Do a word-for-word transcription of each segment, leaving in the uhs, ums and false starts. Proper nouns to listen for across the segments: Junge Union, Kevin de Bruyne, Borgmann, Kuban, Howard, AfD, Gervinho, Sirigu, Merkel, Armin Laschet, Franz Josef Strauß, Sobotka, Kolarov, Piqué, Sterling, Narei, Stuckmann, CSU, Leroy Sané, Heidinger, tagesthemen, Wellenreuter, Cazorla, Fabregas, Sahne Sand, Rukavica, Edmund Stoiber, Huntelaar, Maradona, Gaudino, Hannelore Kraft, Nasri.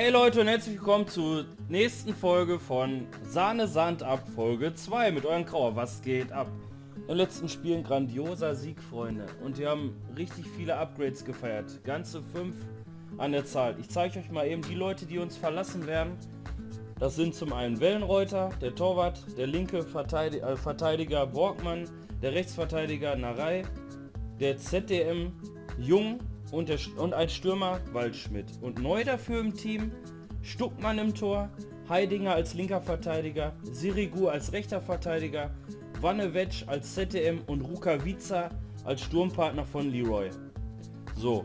Hey Leute und herzlich willkommen zur nächsten Folge von Sahne Sand ab Folge zwei mit euren Grauer. Was geht ab? In den letzten Spielen grandioser Sieg, Freunde. Und wir haben richtig viele Upgrades gefeiert. Ganze fünf an der Zahl. Ich zeige euch mal eben die Leute, die uns verlassen werden. Das sind zum einen Wellenreuter, der Torwart, der linke Verteidiger, äh, Verteidiger Borgmann, der Rechtsverteidiger Narei, der Z D M Jung, Und, der, und als Stürmer Waldschmidt. Und neu dafür im Team Stuckmann im Tor, Heidinger als linker Verteidiger, Sirigu als rechter Verteidiger, Wannewetsch als Z D M und Rukavica als Sturmpartner von Leroy. So,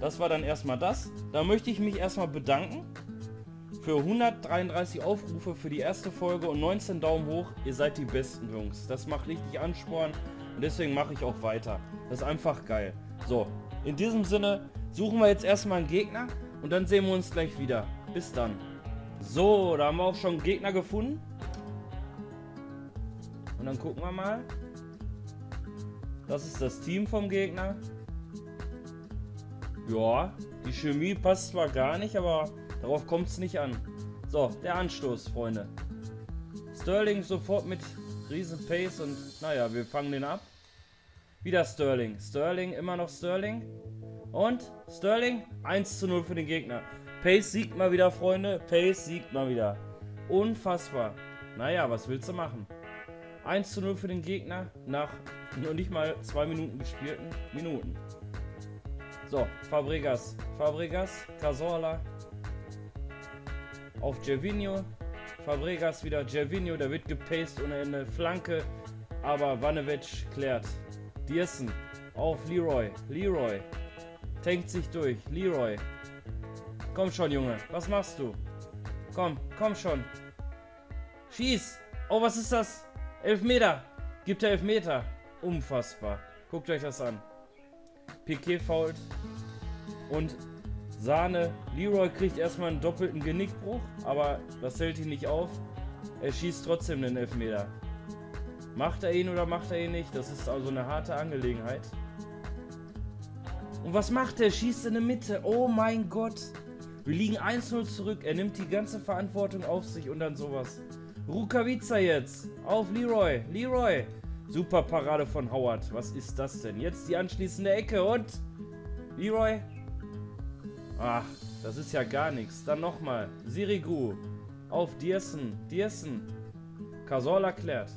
das war dann erstmal das. Da möchte ich mich erstmal bedanken für hundertdreiunddreißig Aufrufe für die erste Folge und neunzehn Daumen hoch. Ihr seid die besten Jungs. Das macht richtig Ansporn und deswegen mache ich auch weiter. Das ist einfach geil. So. In diesem Sinne suchen wir jetzt erstmal einen Gegner und dann sehen wir uns gleich wieder. Bis dann. So, da haben wir auch schon einen Gegner gefunden. Und dann gucken wir mal. Das ist das Team vom Gegner. Ja, die Chemie passt zwar gar nicht, aber darauf kommt es nicht an. So, der Anstoß, Freunde. Sterling sofort mit riesen Pace und naja, wir fangen den ab. Wieder Sterling. Sterling, immer noch Sterling. Und Sterling, eins zu null für den Gegner. Pace siegt mal wieder, Freunde. Pace siegt mal wieder. Unfassbar. Naja, was willst du machen? eins zu null für den Gegner nach noch nicht mal zwei Minuten gespielten Minuten. So, Fabregas. Fabregas, Cazorla. Auf Gervinho. Fabregas wieder. Gervinho, der wird gepaced ohne Ende. Flanke. Aber Wannewetsch klärt. Diersen auf Leroy. Leroy tankt sich durch. Leroy. Komm schon, Junge. Was machst du? Komm, komm schon. Schieß. Oh, was ist das? Elfmeter. Gibt er Elfmeter. Unfassbar. Guckt euch das an. Piqué fault. Und Sahne. Leroy kriegt erstmal einen doppelten Genickbruch. Aber das hält ihn nicht auf. Er schießt trotzdem den Elfmeter. Macht er ihn oder macht er ihn nicht? Das ist also eine harte Angelegenheit. Und was macht er? Schießt in die Mitte. Oh mein Gott. Wir liegen eins zu null zurück. Er nimmt die ganze Verantwortung auf sich und dann sowas. Rukavica jetzt. Auf Leroy. Leroy. Super Parade von Howard. Was ist das denn? Jetzt die anschließende Ecke und... Leroy. Ach, das ist ja gar nichts. Dann nochmal. Sirigu. Auf Diersen. Diersen. Cazorla klärt.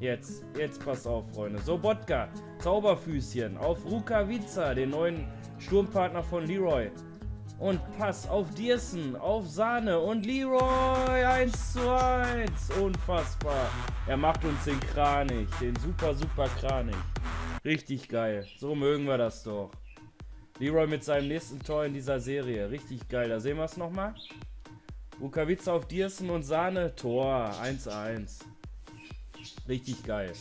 Jetzt, jetzt passt auf, Freunde. Sobotka, Zauberfüßchen auf Rukavica, den neuen Sturmpartner von Leroy. Und Pass auf Diersen, auf Sahne und Leroy, eins zu eins. Unfassbar. Er macht uns den Kranich, den super, super Kranich. Richtig geil. So mögen wir das doch. Leroy mit seinem nächsten Tor in dieser Serie. Richtig geil. Da sehen wir es nochmal. Rukavica auf Diersen und Sahne. Tor, eins zu eins. Richtig geil.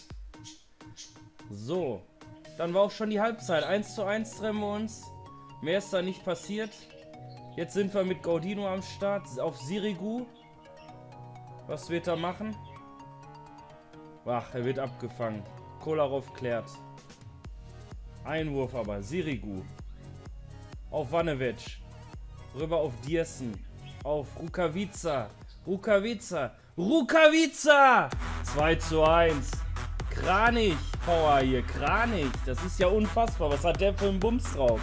So, dann war auch schon die Halbzeit. eins zu eins trennen wir uns. Mehr ist da nicht passiert. Jetzt sind wir mit Gaudino am Start. Auf Sirigu. Was wird er machen? Ach, er wird abgefangen. Kolarov klärt. Einwurf aber. Sirigu. Auf Wannewetsch. Rüber auf Diersen. Auf Rukavica. Rukavica. Rukavica! zwei zu eins. Kranich. Power hier. Kranich. Das ist ja unfassbar. Was hat der für einen Bums drauf?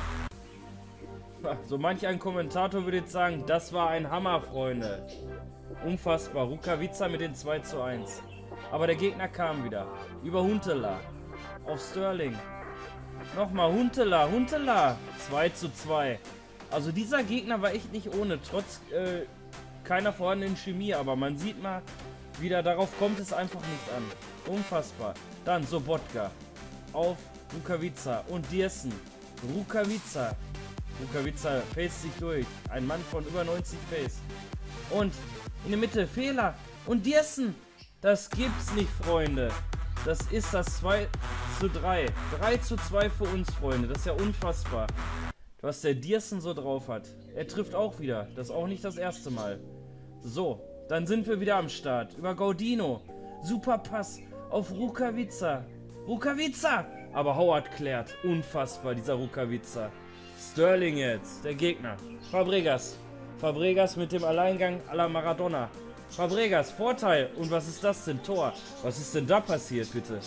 So manch ein Kommentator würde jetzt sagen, das war ein Hammer, Freunde. Unfassbar. Rukavica mit den zwei zu eins. Aber der Gegner kam wieder. Über Huntelaar. Auf Sterling. Nochmal Huntelaar. Huntelaar. zwei zu zwei. Also dieser Gegner war echt nicht ohne. Trotz... Äh, keiner vorhandenen Chemie, aber man sieht mal wieder, darauf kommt es einfach nicht an. Unfassbar. Dann Sobotka auf Rukavica und Diersen. Rukavica. Rukavica face sich durch. Ein Mann von über neunzig face. Und in der Mitte Fehler. Und Diersen. Das gibt's nicht, Freunde. Das ist das zwei zu drei. drei zu zwei für uns, Freunde. Das ist ja unfassbar. Was der Diersen so drauf hat. Er trifft auch wieder. Das ist auch nicht das erste Mal. So, dann sind wir wieder am Start. Über Gaudino. Super Pass auf Rukavica. Rukavica! Aber Howard klärt. Unfassbar, dieser Rukavica. Sterling jetzt, der Gegner. Fabregas. Fabregas mit dem Alleingang à la Maradona. Fabregas, Vorteil. Und was ist das denn? Tor. Was ist denn da passiert, bitte?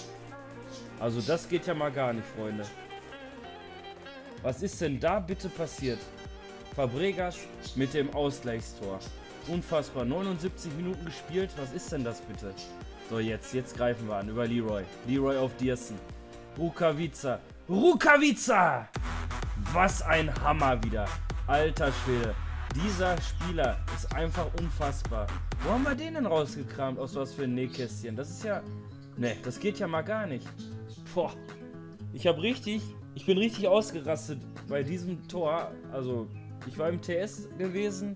Also das geht ja mal gar nicht, Freunde. Was ist denn da bitte passiert? Fabregas mit dem Ausgleichstor. Unfassbar. neunundsiebzig Minuten gespielt. Was ist denn das bitte? So, jetzt. Jetzt greifen wir an. Über Leroy. Leroy auf Diersen. Rukavica. Rukavica! Was ein Hammer wieder. Alter Schwede. Dieser Spieler ist einfach unfassbar. Wo haben wir den denn rausgekramt? Aus was für ein Nähkästchen? Das ist ja... Ne, das geht ja mal gar nicht. Boah. Ich habe richtig... Ich bin richtig ausgerastet bei diesem Tor. Also, ich war im T S gewesen.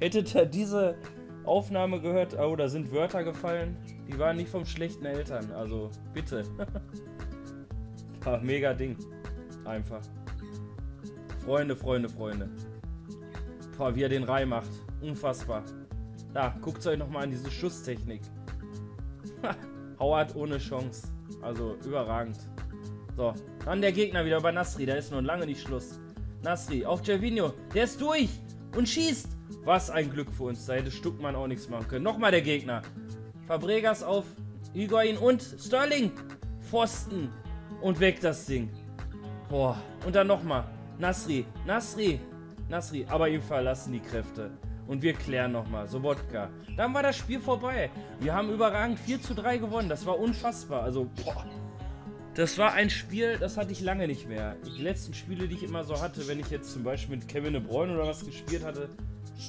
Hättet ihr diese Aufnahme gehört... Oh, da sind Wörter gefallen. Die waren nicht vom schlechten Eltern. Also, bitte. Ach, mega Ding. Einfach. Freunde, Freunde, Freunde. Boah, wie er den Reih macht. Unfassbar. Da, guckt euch nochmal an, diese Schusstechnik. Howard ohne Chance. Also, überragend. So, dann der Gegner wieder bei Nasri. Da ist nun lange nicht Schluss. Nasri auf Gervinho. Der ist durch und schießt. Was ein Glück für uns. Da hätte Stuckmann auch nichts machen können. Nochmal der Gegner. Fabregas auf Higuain und Sterling. Pfosten. Und weg das Ding. Boah, und dann nochmal. Nasri, Nasri. Nasri, aber ihm verlassen die Kräfte. Und wir klären nochmal. Sobotka. Dann war das Spiel vorbei. Wir haben überragend vier zu drei gewonnen. Das war unfassbar. Also, boah. Das war ein Spiel, das hatte ich lange nicht mehr. Die letzten Spiele, die ich immer so hatte, wenn ich jetzt zum Beispiel mit Kevin de Bruyne oder was gespielt hatte,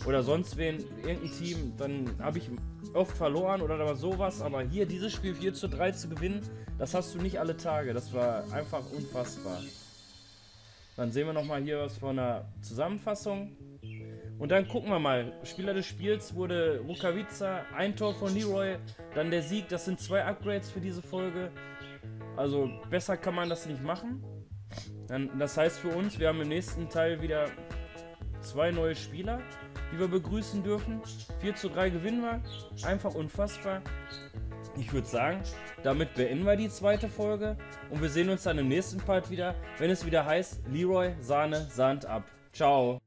oder sonst wen, irgendein Team, dann habe ich oft verloren oder da war sowas. Aber hier, dieses Spiel vier zu drei zu gewinnen, das hast du nicht alle Tage. Das war einfach unfassbar. Dann sehen wir nochmal hier was von einer Zusammenfassung. Und dann gucken wir mal. Spieler des Spiels wurde Rukavica, ein Tor von Leroy, dann der Sieg. Das sind zwei Upgrades für diese Folge. Also besser kann man das nicht machen. Dann, das heißt für uns, wir haben im nächsten Teil wieder zwei neue Spieler, die wir begrüßen dürfen. vier zu drei gewinnen wir. Einfach unfassbar. Ich würde sagen, damit beenden wir die zweite Folge und wir sehen uns dann im nächsten Part wieder, wenn es wieder heißt Leroy Sahne Sand ab. Ciao!